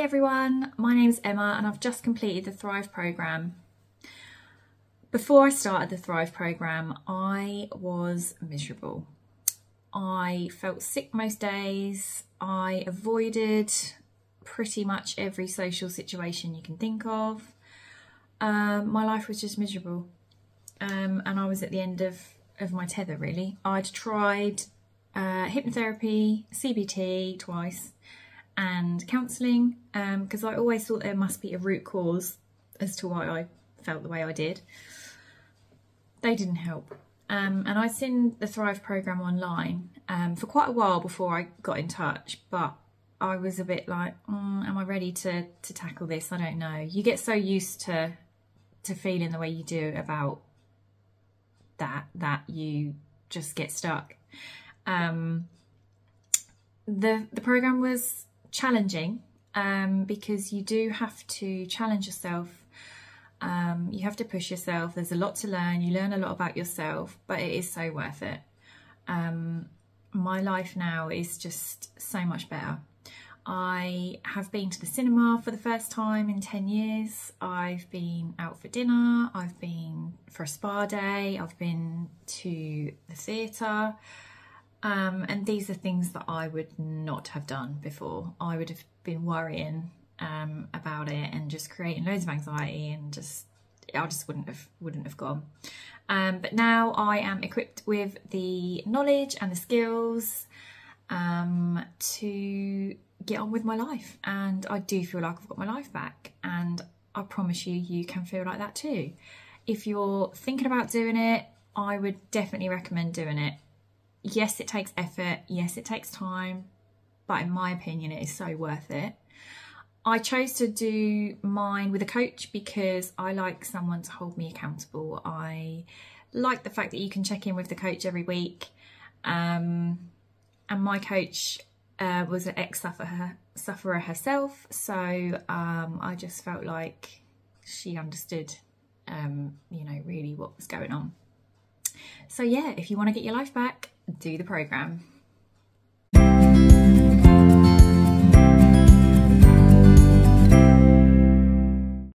Hi everyone, my name's Emma and I've just completed the Thrive Programme. Before I started the Thrive Programme, I was miserable. I felt sick most days. I avoided pretty much every social situation you can think of. My life was just miserable. And I was at the end of my tether really. I'd tried hypnotherapy, CBT twice, and counselling, because I always thought there must be a root cause as to why I felt the way I did. They didn't help. And I'd seen the Thrive Programme online for quite a while before I got in touch, but I was a bit like, am I ready to tackle this? I don't know. You get so used to feeling the way you do about that you just get stuck. The programme was challenging because you do have to challenge yourself, you have to push yourself. There's a lot to learn. You learn a lot about yourself, but it is so worth it. My life now is just so much better. I have been to the cinema for the first time in 10 years. I've been out for dinner. I've been for a spa day. I've been to the theatre. And these are things that I would not have done before. I would have been worrying about it and just creating loads of anxiety, and I just wouldn't have gone. But now I am equipped with the knowledge and the skills to get on with my life, and I do feel like I've got my life back, and I promise you, you can feel like that too. If you're thinking about doing it, I would definitely recommend doing it. Yes, it takes effort. Yes, it takes time. But in my opinion, it is so worth it. I chose to do mine with a coach because I like someone to hold me accountable. I like the fact that you can check in with the coach every week. And my coach was an ex-sufferer herself. So I just felt like she understood, you know, really what was going on. So yeah, if you want to get your life back, do the programme.